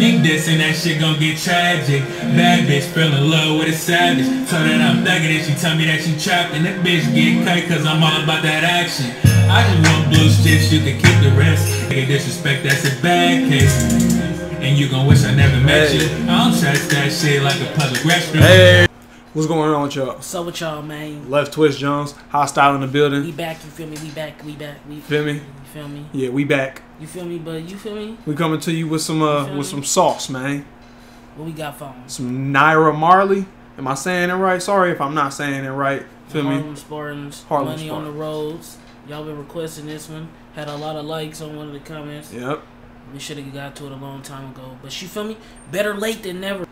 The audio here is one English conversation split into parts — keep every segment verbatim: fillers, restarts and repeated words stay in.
sneak this and that shit gon' get tragic. Bad bitch fell in love with a savage. Told her that I'm thuggin' and she tell me that she trapped. And that bitch get cut cause I'm all about that action. I just want blue strips, you can keep the rest. Nigga disrespect, that's a bad case. And you gon' wish I never met hey. you. I don't trust that shit like a public restroom. Hey. What's going on with y'all? What's up with y'all, man? Left Twist Jones, hostile in the building. We back, you feel me? We back, we back, we feel me? You feel me? Yeah, we back. You feel me, but you feel me? We coming to you with some uh with me? some sauce, man. What we got for them? Some Naira Marley. Am I saying it right? Sorry if I'm not saying it right. Feel me? Harlem Spartans. Harlem Money Spartans. On the roads. Y'all been requesting this one. Had a lot of likes on one of the comments. Yep. We should have got to it a long time ago. But you feel me? Better late than never.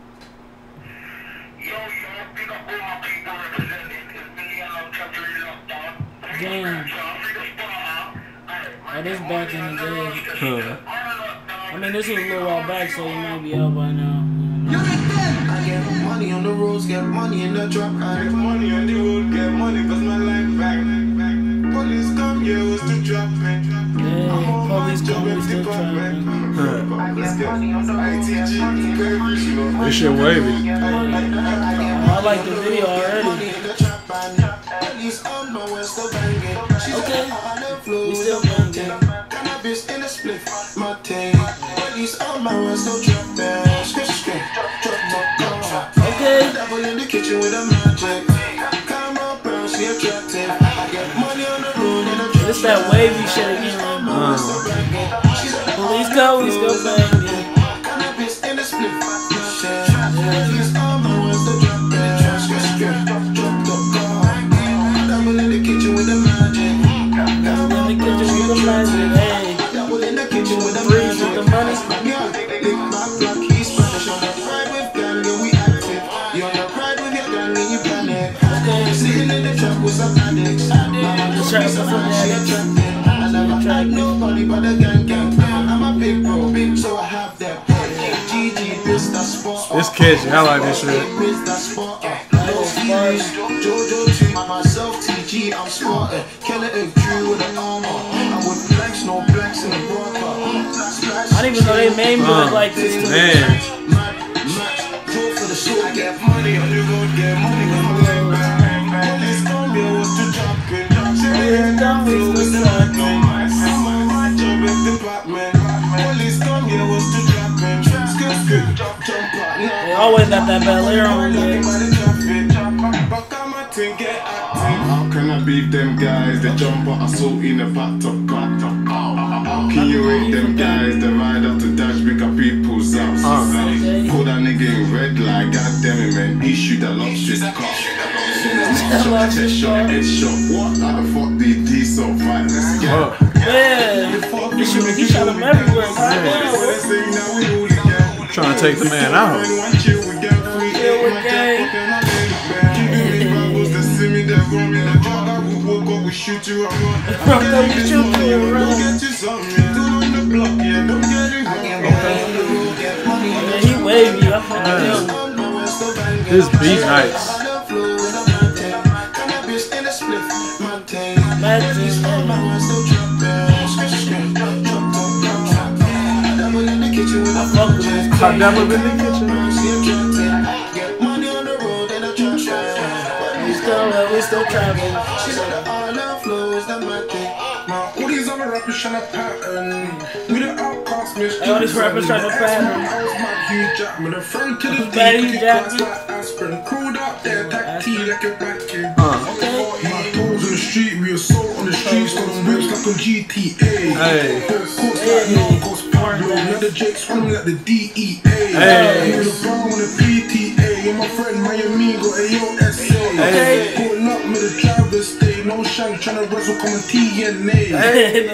Damn. Oh, this back in the day. Huh. I mean, this is a little while back, so you might be out by now. You know? I get money on the roads, get money in the drop. I get money on the road, get money, cause my life back. Police come here, was to drop me. Yeah, I'm police come here, was to drop me. I get money on the roads, get money in the drop. This shit wavy. I like the video already. We still going down. Cannabis in a split, my thing. Police on my way, so drop down. Scratch, scratch, drop, drop, drop. Okay. Double in the kitchen with a magic. Come on, bro, she attractive. I get money on the road and I drop. It's that wavy shit again. Police go, we still banging. Cannabis in a split, my thing. Police on my way, so drop down. Scratch, scratch, drop, drop, drop. Double in the kitchen with a magic. Hey. Double in the kitchen with the breeze with the money. Yeah, lick my block, he's Spanish. On the pride with gang, then we active. You're on the pride with your gang, then you panic. Okay. Sitting in the truck with some addicts. Mama just be so funny, she attracted. I never tried nobody but a gang gang. I'm a big bro, big, so I have that. G G, this the sport. This kitchen, I like this shit. This the sport. No fun. Jojo, T, myself, T G, I'm smarter. Killer and Drew with an armor. I didn't even know they made me uh, look like this too. Man. They always got that ballet on there. How can I beat them guys? They jump out, I saw in a bathtub, bathtub. Can you rate them guys? They ride up to dash, make a people's house. Call that nigga in red light, god damn it, man. He shoot a lot, shit. Shot, head shot, head shot. What? How the fuck did these survive? Let's go. Yeah, you shoot, you shot him everywhere. I'm trying to take the man out. Yeah, we're gay. We shoot you around. I get you around. Get you something. On the block, yeah, don't get it wrong. He wavy. This beat nice. I've never been in the kitchen. We still travel. She said the all our flow is the magic. Now all these other rappers trying to pattern. We the outcast, miss. All these rappers trying to pattern. I was my Hugh Jackman, a friend to the deep. That's like aspirin. Crawled out there, tack tea like a black kid. My toes in the street, we assault on the streets. On the whips like on G T A. Hey. Coast like no coast park. Yo, not the Jakes, running like the D E A. Hey. You're the brown on the P T A. You're my friend, my amigo, A O S A. Hey. Pulling up with the driver's stay. No shank tryna wrestle, coming T N A.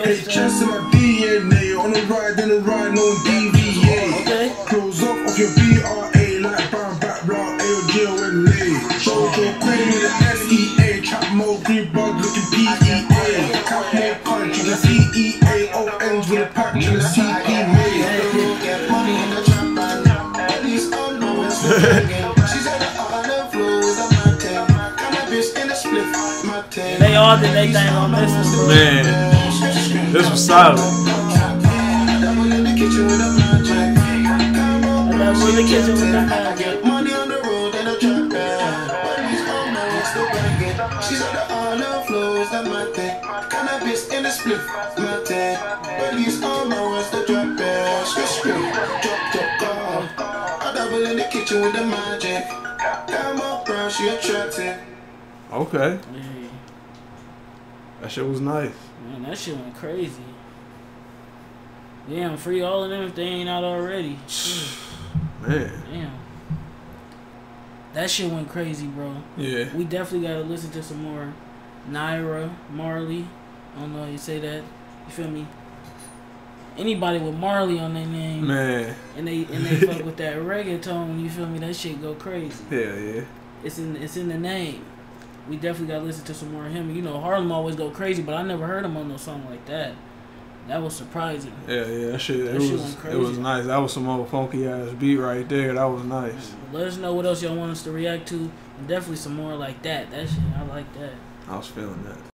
H S in my D N A. On the ride, in the ride, no D V A. Close up off your B R A. Like brown, back, brown, A O J O L A. Jojo Queen with the S E A. Trap mode, green bug, looking P E A. Cap more punch, you can P E A O Ns with a pack, you can C P A. Get money in the trap, and at least I'm knowing something. They all did they thing on this one. Man, this was solid. in the kitchen with the I get money on the road and I trap bad. My knees on my wrist, still banging. She's on the island floor, is that my thing? Cannabis in the split, my thing. My knees on my wrist, still trap bad. Scratch, scratch, drop, drop, gone. I double in the kitchen with the magic. Got my brown, she attractive. Okay. Man. That shit was nice. Man, that shit went crazy. Damn, free all of them if they ain't out already. Man. Damn. That shit went crazy, bro. Yeah. We definitely gotta listen to some more Naira Marley. I don't know how you say that. You feel me? Anybody with Marley on their name. Man. And they and they fuck with that reggaeton, you feel me? That shit go crazy. Yeah, yeah. It's in it's in the name. We definitely gotta listen to some more of him. You know, Harlem always go crazy, but I never heard him on no song like that. That was surprising. Yeah, yeah, that shit, that it, shit was, it was nice. That was some old funky ass beat right there. That was nice. Let us know what else y'all want us to react to. And definitely some more like that. That shit, I like that. I was feeling that.